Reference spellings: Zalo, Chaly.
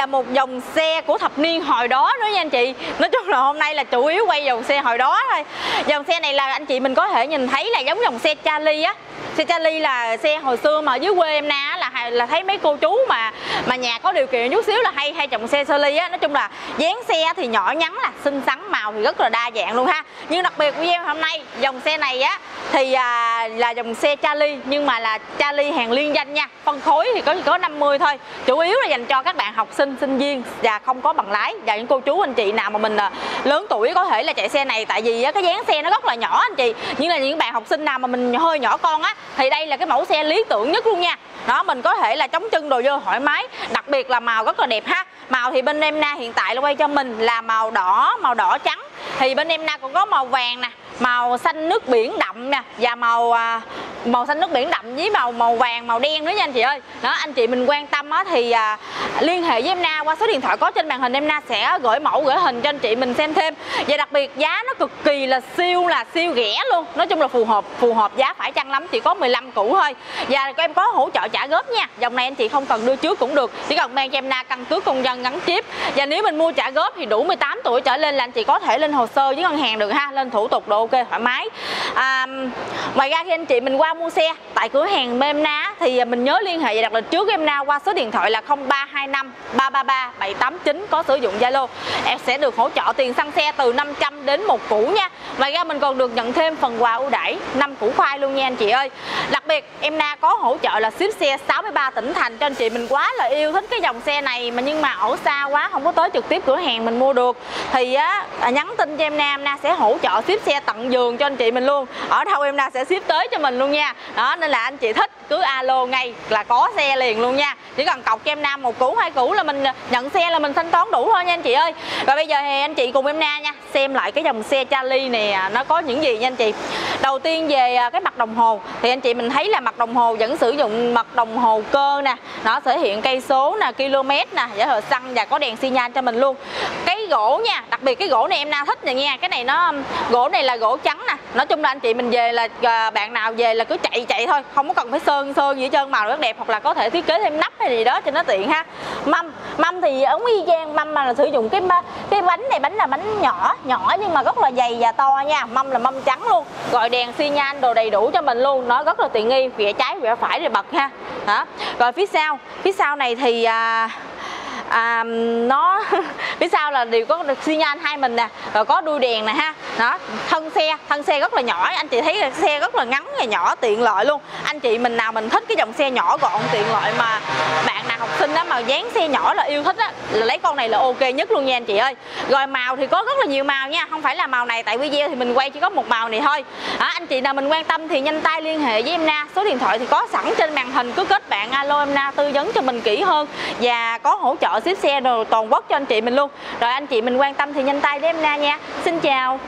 là một dòng xe của thập niên hồi đó nữa nha anh chị. Nói chung là hôm nay là chủ yếu quay dòng xe hồi đó thôi. Dòng xe này là anh chị mình có thể nhìn thấy là giống dòng xe Chaly á. Xe Chaly là xe hồi xưa mà ở dưới quê em na là thấy mấy cô chú mà nhà có điều kiện chút xíu là hay trồng xe Chaly á. Nói chung là dáng xe thì nhỏ nhắn, là xinh xắn, màu thì rất là đa dạng luôn ha. Nhưng đặc biệt của em hôm nay dòng xe này á thì là dòng xe Chaly, nhưng mà là Chaly hàng liên danh nha. Phân khối thì có 50 thôi. Chủ yếu là dành cho các bạn học sinh, sinh viên và không có bằng lái, và những cô chú anh chị nào mà mình lớn tuổi có thể là chạy xe này, tại vì cái dáng xe nó rất là nhỏ anh chị. Nhưng là những bạn học sinh nào mà mình hơi nhỏ con á thì đây là cái mẫu xe lý tưởng nhất luôn nha. Đó, mình có thể là chống chân đồ vô thoải mái, đặc biệt là màu rất là đẹp ha. Màu thì bên em na hiện tại là quay cho mình là màu đỏ trắng. Thì bên em na cũng có màu vàng nè, màu xanh nước biển đậm nè, và màu xanh nước biển đậm với màu vàng, màu đen nữa nha anh chị ơi. Đó, anh chị mình quan tâm á thì liên hệ với em na qua số điện thoại có trên màn hình, em na sẽ gửi mẫu gửi hình cho anh chị mình xem thêm. Và đặc biệt giá nó cực kỳ là siêu rẻ luôn. Nói chung là phù hợp giá phải chăng lắm, chỉ có 15 củ thôi. Và em có hỗ trợ trả góp nha. Dòng này anh chị không cần đưa trước cũng được, chỉ cần mang cho em na căn cước công dân gắn chip. Và nếu mình mua trả góp thì đủ 18 tuổi trở lên là anh chị có thể lên hồ sơ với ngân hàng được ha, lên thủ tục độ ok thoải mái. Ngoài ra khi anh chị mình qua mua xe tại cửa hàng bên em na thì mình nhớ liên hệ và đặt lịch trước em na qua số điện thoại là 0325 333 789 có sử dụng Zalo. Em sẽ được hỗ trợ tiền xăng xe từ 500 đến 1 củ nha. Ngoài ra mình còn được nhận thêm phần quà ưu đãi 5 củ khoai luôn nha anh chị ơi. Đặc biệt em na có hỗ trợ là ship xe 63 tỉnh thành cho anh chị mình quá là yêu thích cái dòng xe này mà nhưng mà ở xa quá không có tới trực tiếp cửa hàng mình mua được thì á nhắn tin cho em na sẽ hỗ trợ ship xe tận giường cho anh chị mình luôn. Ở đâu em na sẽ ship tới cho mình luôn nha. Đó, nên là anh chị thích cứ alo ngay là có xe liền luôn nha. Chỉ cần cọc cho em na 1 củ 2 củ là mình nhận xe, là mình thanh toán đủ thôi nha anh chị ơi. Rồi bây giờ thì anh chị cùng em na nha, xem lại cái dòng xe Chaly nè nó có những gì nha anh chị. Đầu tiên về cái mặt đồng hồ thì anh chị mình thấy là mặt đồng hồ vẫn sử dụng mặt đồng hồ cơ nè, nó thể hiện cây số nè, km nè, giải hợp xăng và có đèn xi nhan cho mình luôn. Cái gỗ nha, đặc biệt cái gỗ này em na thích nè nha, cái này nó gỗ này là gỗ trắng nè. Nói chung là anh chị mình về là bạn nào về là cứ chạy thôi, không có cần phải sơn gì hết trơn, màu rất đẹp, hoặc là có thể thiết kế thêm nắp hay gì đó cho nó tiện ha. Mâm thì ống y chang, mâm mà là sử dụng cái bánh này, bánh là bánh nhỏ nhưng mà rất là dày và to nha. Mâm là mâm trắng luôn, rồi đèn xi nhan đồ đầy đủ cho mình luôn, nó rất là tiện nghi, vỉa trái vỉa phải rồi bật ha. Đó. Rồi phía sau này thì nó phía sau là đều có xi nhan hai mình nè, rồi có đuôi đèn nè ha. Đó, thân xe rất là nhỏ, anh chị thấy là xe rất là ngắn và nhỏ tiện lợi luôn. Anh chị mình nào mình thích cái dòng xe nhỏ gọn tiện lợi mà bạn nào học sinh đó mà dáng xe nhỏ là yêu thích á là lấy con này là ok nhất luôn nha anh chị ơi. Rồi màu thì có rất là nhiều màu nha, không phải là màu này tại video thì mình quay chỉ có một màu này thôi. Đó, anh chị nào mình quan tâm thì nhanh tay liên hệ với em na, số điện thoại thì có sẵn trên màn hình, cứ kết bạn alo em na tư vấn cho mình kỹ hơn và có hỗ trợ ship xe đồ toàn quốc cho anh chị mình luôn. Rồi anh chị mình quan tâm thì nhanh tay đến em na nha. Xin chào.